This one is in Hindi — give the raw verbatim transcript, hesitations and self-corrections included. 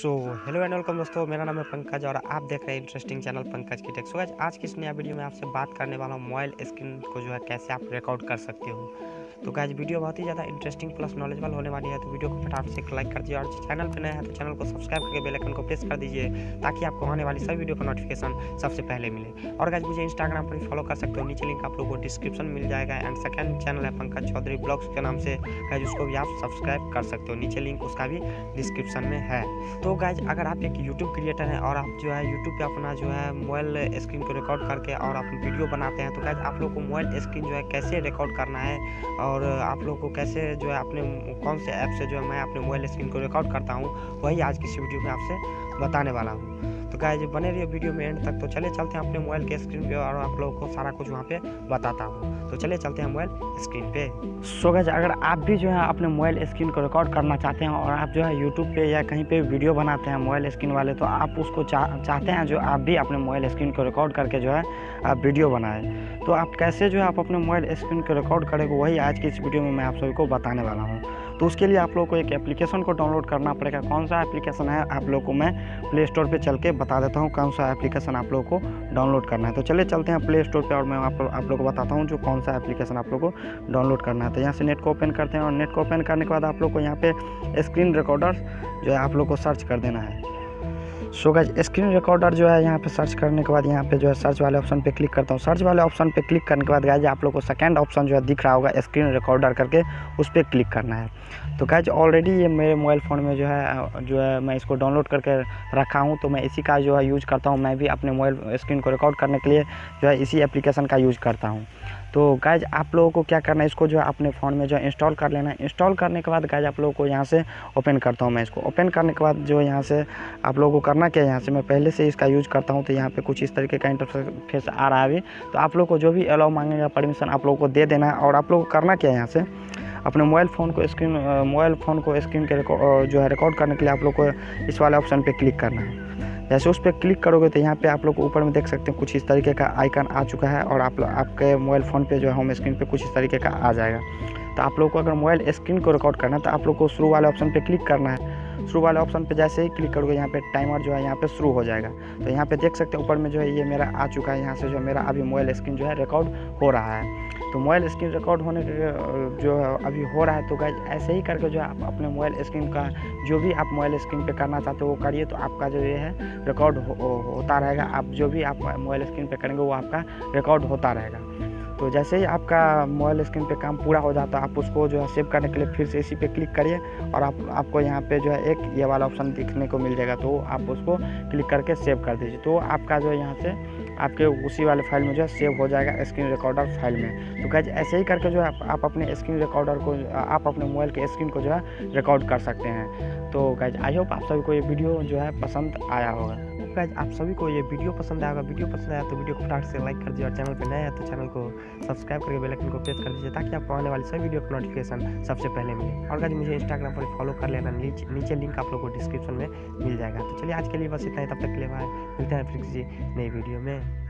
सो हेलो एंड वेलकम दोस्तों, मेरा नाम है पंकज और आप देख रहे हैं इंटरेस्टिंग चैनल पंकज की टेक। सो आज आज की इस नया वीडियो में आपसे बात करने वाला हूँ मोबाइल स्क्रीन को जो है कैसे आप रिकॉर्ड कर सकते हो। तो गाइस वीडियो बहुत ही ज़्यादा इंटरेस्टिंग प्लस नॉलेजेबल होने वाली है, तो वीडियो को फटाफट से लाइक कर दीजिए और चैनल पर नया है तो चैनल को सब्सक्राइब करके बेल आइकन को प्रेस कर दीजिए ताकि आपको आने वाली सभी वीडियो का नोटिफिकेशन सबसे पहले मिले। और गाइस मुझे इंस्टाग्राम पर फॉलो कर सकते हो, नीचे लिंक आप लोग को डिस्क्रिप्शन मिल जाएगा। एंड सेकेंड चैनल है पंकज चौधरी ब्लॉग्स के नाम से, गाइस उसको भी आप सब्सक्राइब कर सकते हो, नीचे लिंक उसका भी डिस्क्रिप्शन में है। तो गाइज अगर आप एक YouTube क्रिएटर हैं और आप जो है YouTube पे अपना जो है मोबाइल स्क्रीन को रिकॉर्ड करके और आप वीडियो बनाते हैं, तो गाइज आप लोग को मोबाइल स्क्रीन जो है कैसे रिकॉर्ड करना है और आप लोग को कैसे जो है अपने कौन से ऐप से जो है मैं अपने मोबाइल स्क्रीन को रिकॉर्ड करता हूँ, वही आज की इस वीडियो में आपसे बताने वाला हूँ। तो गाइज बने रहिए वीडियो में एंड तक। तो चले चलते हैं अपने मोबाइल के स्क्रीन पे और आप लोगों को सारा कुछ वहाँ पे बताता हूँ। तो चले चलते हैं मोबाइल स्क्रीन पे। सो गाइज अगर आप भी जो है अपने मोबाइल स्क्रीन को रिकॉर्ड करना चाहते हैं और आप जो है यूट्यूब पे या कहीं पे वीडियो बनाते हैं मोबाइल स्क्रीन वाले, तो आप उसको चा, चाहते हैं जो आप भी अपने मोबाइल स्क्रीन को रिकॉर्ड करके जो है आप वीडियो बनाए, तो आप कैसे जो है आप अपने मोबाइल स्क्रीन को रिकॉर्ड करेंगे, वही आज की इस वीडियो में मैं आप सभी को बताने वाला हूँ। तो उसके लिए आप लोग को एक एप्लीकेशन को डाउनलोड करना पड़ेगा। कौन सा एप्लीकेशन है आप लोग को मैं प्ले स्टोर पे चल के बता देता हूँ कौन सा एप्लीकेशन आप लोग को डाउनलोड करना है। तो चलिए चलते हैं प्ले स्टोर पे और मैं आप, आप लोग को बताता हूँ जो कौन सा एप्लीकेशन आप लोग को डाउनलोड करना है। तो यहाँ से नेट को ओपन करते हैं और नेट को ओपन करने के बाद आप लोग को यहाँ पे स्क्रीन रिकॉर्डर जो है आप लोग को सर्च कर देना है। सो गाइस स्क्रीन रिकॉर्डर जो है यहाँ पे सर्च करने के बाद यहाँ पे जो है सर्च वाले ऑप्शन पे क्लिक करता हूँ। सर्च वाले ऑप्शन पे क्लिक करने के बाद गाइस आप लोग को सेकंड ऑप्शन जो है दिख रहा होगा स्क्रीन रिकॉर्डर करके, उस पर क्लिक करना है। तो गाइस ऑलरेडी ये मेरे मोबाइल फ़ोन में जो है जो है मैं इसको डाउनलोड करके रखा हूँ, तो मैं इसी का जो है यूज़ करता हूँ। मैं भी अपने मोबाइल स्क्रीन को रिकॉर्ड करने के लिए जो है इसी एप्लीकेशन का यूज़ करता हूँ। तो गाइज आप लोगों को क्या करना है, इसको जो है अपने फ़ोन में जो है इंस्टॉल कर लेना है। इंस्टॉल करने के बाद गाइज आप लोगों को यहाँ से ओपन करता हूँ मैं इसको। ओपन करने के बाद जो यहाँ से आप लोगों को करना क्या है, यहाँ से मैं पहले से इसका यूज़ करता हूँ, तो यहाँ पे कुछ इस तरीके का इंटरफेस आ रहा है। तो आप लोग को जो भी अलाउ मांगेगा परमिशन आप लोगों को दे देना है। और आप लोग को करना क्या है, यहाँ से अपने मोबाइल फ़ोन को स्क्रीन मोबाइल फ़ोन को स्क्रीन के जो है रिकॉर्ड करने के लिए आप लोग को इस वाले ऑप्शन पर क्लिक करना है। जैसे उस पर क्लिक करोगे तो यहाँ पे आप लोग ऊपर में देख सकते हैं कुछ इस तरीके का आइकन आ चुका है और आप आपके मोबाइल फ़ोन पे जो है होम स्क्रीन पे कुछ इस तरीके का आ जाएगा। तो आप लोग को अगर मोबाइल स्क्रीन को रिकॉर्ड करना है तो आप लोग को शुरू वाले ऑप्शन पे क्लिक करना है। शुरू वाले ऑप्शन पे जैसे ही क्लिक करोगे यहाँ पे टाइमर जो है यहाँ पे शुरू हो जाएगा। तो यहाँ पे देख सकते हैं ऊपर में जो है ये मेरा आ चुका है, यहाँ से जो मेरा अभी मोबाइल स्क्रीन जो है रिकॉर्ड हो रहा है। तो मोबाइल स्क्रीन रिकॉर्ड होने के जो है अभी हो रहा है। तो गाइस ऐसे ही करके जो है आप अपने मोबाइल स्क्रीन का जो भी आप मोबाइल स्क्रीन पे करना चाहते हो वो करिए, तो आपका जो ये है रिकॉर्ड हो, हो, होता रहेगा। आप जो भी आप मोबाइल स्क्रीन पे करेंगे वो आपका रिकॉर्ड होता रहेगा। तो जैसे ही आपका मोबाइल स्क्रीन पे काम पूरा हो जाता है आप उसको जो है सेव करने के लिए फिर से इसी पे क्लिक करिए और आप आपको यहाँ पे जो है एक ये वाला ऑप्शन दिखने को मिल जाएगा, तो आप उसको क्लिक करके सेव कर दीजिए। तो आपका जो है यहाँ से आपके उसी वाले फाइल में जो है सेव हो जाएगा स्क्रीन रिकॉर्डर फाइल में। तो गाइस ऐसे ही करके जो है आप, आप अपने स्क्रीन रिकॉर्डर को आप अपने मोबाइल के स्क्रीन को जो है रिकॉर्ड कर सकते हैं। तो गाइस आई होप आप सभी को ये वीडियो जो है पसंद आया होगा। गाइज आप सभी को ये वीडियो पसंद आएगा। वीडियो पसंद आया तो वीडियो को फटाफट से लाइक कर दीजिए और चैनल पर नया है तो चैनल को सब्सक्राइब करके बेल आइकन को प्रेस कर दीजिए ताकि आपको आने वाली सभी वीडियो का नोटिफिकेशन सबसे पहले मिले। और गाइज मुझे इंस्टाग्राम पर फॉलो कर लेना, नीचे लिंक आप लोगों को डिस्क्रिप्शन में मिल जाएगा। तो चलिए आज के लिए बस इतना ही, तब तक के लिए बाय, मिलते हैं फिर किसी नई वीडियो में।